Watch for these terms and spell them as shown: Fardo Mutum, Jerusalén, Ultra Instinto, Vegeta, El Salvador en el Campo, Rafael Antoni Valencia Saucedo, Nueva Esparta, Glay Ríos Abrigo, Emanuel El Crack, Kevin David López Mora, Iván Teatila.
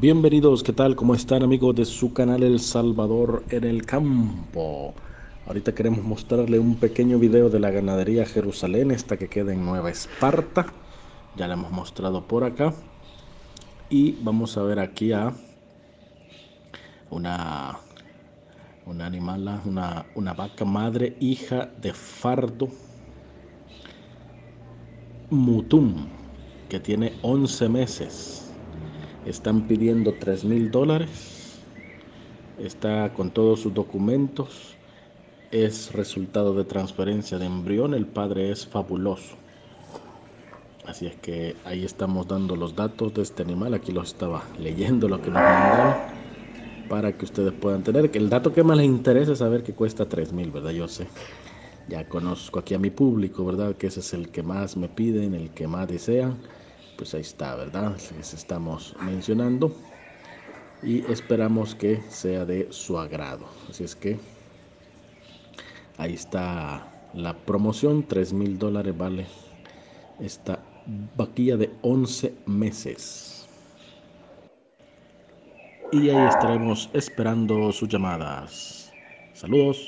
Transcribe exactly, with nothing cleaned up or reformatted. Bienvenidos, ¿qué tal? ¿Cómo están, amigos de su canal El Salvador en el Campo? Ahorita queremos mostrarle un pequeño video de la ganadería Jerusalén, esta que queda en Nueva Esparta. Ya la hemos mostrado por acá. Y vamos a ver aquí a una, una animala, una, una vaca madre, hija de Fardo Mutum, que tiene once meses. Están pidiendo tres mil dólares, está con todos sus documentos, es resultado de transferencia de embrión, el padre es fabuloso. Así es que ahí estamos dando los datos de este animal, aquí los estaba leyendo, lo que nos mandaron, para que ustedes puedan tener, que el dato que más les interesa es saber que cuesta tres mil, ¿verdad? Yo sé, ya conozco aquí a mi público, ¿verdad? Que ese es el que más me piden, el que más desean. Pues ahí está, ¿verdad? Les estamos mencionando y esperamos que sea de su agrado. Así es que ahí está la promoción, tres mil dólares vale esta vaquilla de once meses. Y ahí estaremos esperando sus llamadas. Saludos.